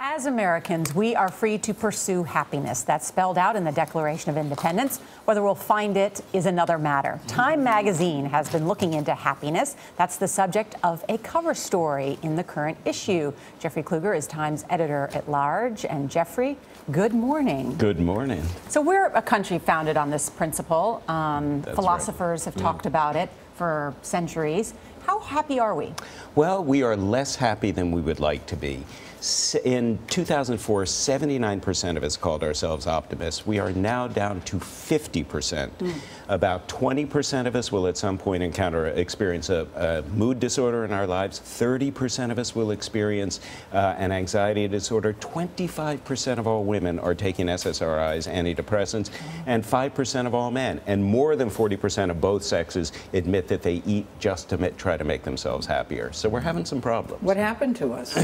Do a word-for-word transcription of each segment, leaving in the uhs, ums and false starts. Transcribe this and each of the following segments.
As Americans, we are free to pursue happiness. That's spelled out in the Declaration of Independence. Whether we'll find it is another matter. Time magazine has been looking into happiness. That's the subject of a cover story in the current issue. Jeffrey Kluger is Time's editor-at-large. And Jeffrey, good morning. Good morning. So we're a country founded on this principle. Um, philosophers right. have yeah. talked about it for centuries. How happy are we? Well, we are less happy than we would like to be. In two thousand four, seventy-nine percent of us called ourselves optimists. We are now down to fifty percent. Mm. About twenty percent of us will at some point encounter, experience a, a mood disorder in our lives. thirty percent of us will experience uh, an anxiety disorder. twenty-five percent of all women are taking S S R Is, antidepressants, and five percent of all men. And more than forty percent of both sexes admit that they eat just to try to make themselves happier. So we're having some problems. What happened to us?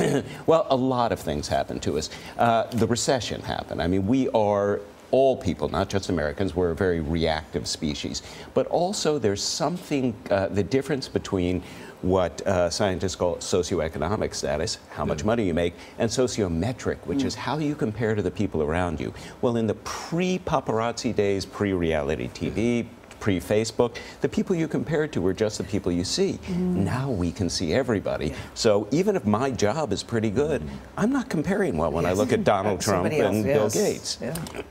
Well, a lot of things happened to us. Uh, the recession happened. I mean, we are all people, not just Americans, we're a very reactive species. But also there's something, uh, the difference between what uh, scientists call socioeconomic status, how much money you make, and sociometric, which mm. is how you compare to the people around you. Well, in the pre-paparazzi days, pre-reality T V, pre-Facebook, the people you compared to were just the people you see. Mm. Now we can see everybody. Yeah. So even if my job is pretty good, mm. I'm not comparing well when yes. I look at Donald Trump else, and yes. Bill Gates.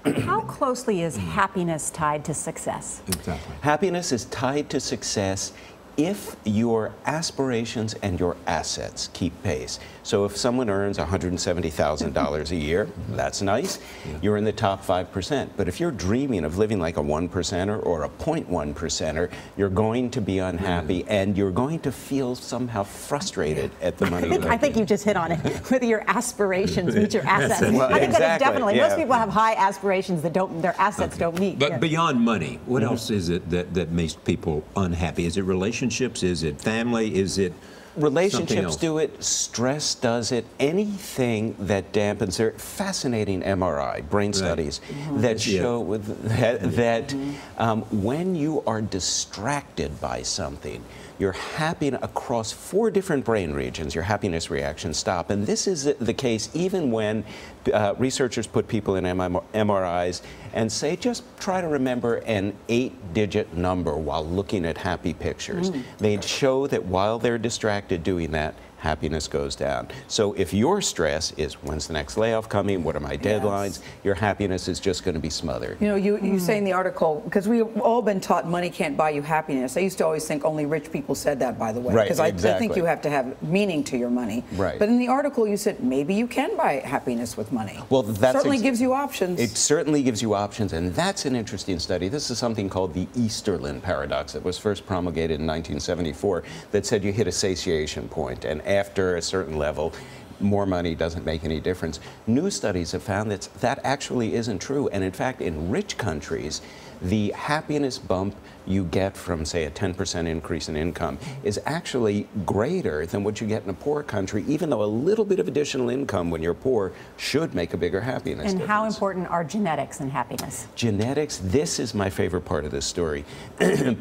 Yeah. How closely is happiness tied to success? Exactly. Happiness is tied to success if your aspirations and your assets keep pace. So if someone earns one hundred seventy thousand dollars a year, that's nice, yeah. you're in the top five percent. But if you're dreaming of living like a one percenter or a zero point one percenter, you're going to be unhappy yeah. and you're going to feel somehow frustrated at the money. I think, I think you just hit on it, whether your aspirations meet your assets. Well, I think exactly, that is definitely, yeah. most people have high aspirations that don't, their assets okay. don't meet. But yeah. beyond money, what mm-hmm. else is it that, that makes people unhappy? Is it relationships? Relationships? Is it family? Is it relationships do it? Stress does it. Anything that dampens their fascinating M R I brain right. studies mm-hmm. that yeah. show with, that, yeah. that mm-hmm. um, when you are distracted by something, you're happy across four different brain regions. Your happiness reactions stop, and this is the case even when uh, researchers put people in M R Is and say just try to remember an eight-digit number while looking at happy pictures. Mm. They'd show that while they're distracted doing that, happiness goes down. So if your stress is, when's the next layoff coming, what are my deadlines, yes. your happiness is just going to be smothered. You know, you, you mm. say in the article, because we've all been taught money can't buy you happiness. I used to always think only rich people said that, by the way. Because right, exactly. I, I think you have to have meaning to your money. Right. But in the article you said maybe you can buy happiness with money. Well, that certainly gives you options. It certainly gives you options, and that's an interesting study. This is something called the Easterlin paradox that was first promulgated in nineteen seventy-four that said you hit a satiation point, and after a certain level, more money doesn't make any difference. New studies have found that that actually isn't true. And in fact, in rich countries, the happiness bump you get from, say, a ten percent increase in income is actually greater than what you get in a poor country, even though a little bit of additional income when you're poor should make a bigger happiness difference. And how important are genetics in happiness? Genetics, this is my favorite part of this story.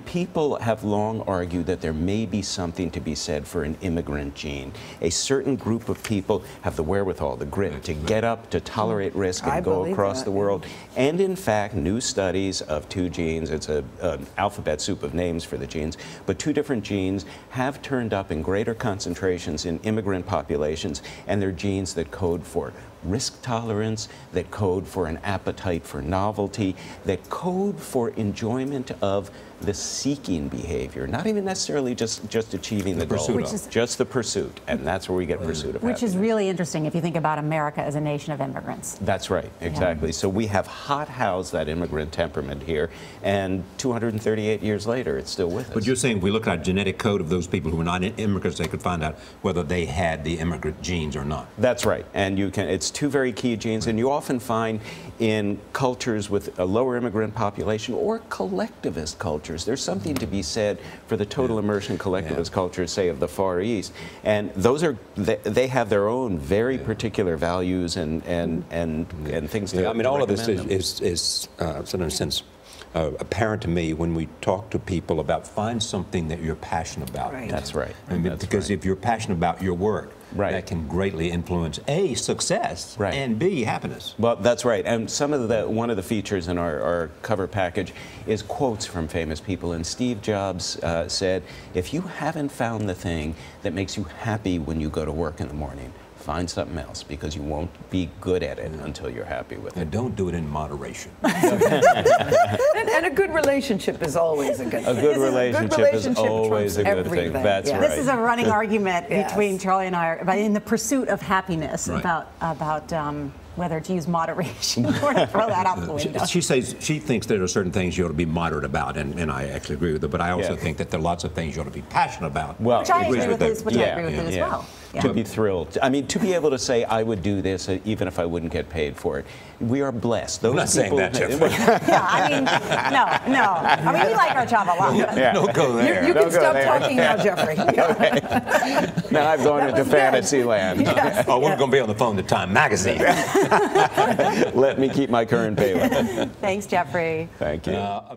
People have long argued that there may be something to be said for an immigrant gene. A certain group of people have the wherewithal, the grit, to get up, to tolerate risk, and I go across that. the world. And in fact, new studies of two genes, it's a, an alphabet soup of names for the genes, but two different genes have turned up in greater concentrations in immigrant populations, and they're genes that code for risk tolerance, that code for an appetite for novelty, that code for enjoyment of the seeking behavior, not even necessarily just, just achieving the, the goal, is, just the pursuit, and that's where we get pursuit of Which happiness. Is really interesting if you think about America as a nation of immigrants. That's right, exactly. Yeah. So we have hothoused that immigrant temperament here, and two hundred thirty-eight years later, it's still with us. But you're saying if we look at our genetic code of those people who are not immigrants, they could find out whether they had the immigrant genes or not. That's right, and you can, it's two very key genes, and you often find in cultures with a lower immigrant population or collectivist cultures. There's something to be said for the total immersion collectivist yeah. cultures, say, of the Far East. And those are, they, they have their own very yeah. particular values and, and, and, and things yeah. to I mean, to all of this is, is, is uh, in a sense, uh, apparent to me when we talk to people about find something that you're passionate about. Right. That's right. I mean, That's because right. if you're passionate about your work, right. that can greatly influence A, success, right. and B, happiness. Well, that's right. And some of the one of the features in our, our cover package is quotes from famous people. And Steve Jobs uh, said, "If you haven't found the thing that makes you happy when you go to work in the morning, find something else, because you won't be good at it until you're happy with and it." And don't do it in moderation. and, and a good relationship is always a good thing. A good, relationship, a good relationship is always a good everything. thing. That's yeah. right. This is a running argument yes. between Charlie and I about in the pursuit of happiness right. about about um, whether to use moderation or to throw that out the window. She, she says she thinks there are certain things you ought to be moderate about, and, and I actually agree with her. But I also yeah. think that there are lots of things you ought to be passionate about. Well, which I agree with, with that. Is, which yeah. I agree with yeah. it as yeah. well. Yeah. To be thrilled. I mean, to be able to say, I would do this even if I wouldn't get paid for it. We are blessed. Those I'm not saying that, Jeffrey. yeah, I mean, no, no. I mean, we like our job a lot. Yeah. Don't go there. You, you Don't can stop there. talking now, Jeffrey. okay. Now I've gone into fantasy good. land. Yes, oh, yes. We're going to be on the phone to Time magazine. Let me keep my current payment. Thanks, Jeffrey. Thank you. Uh,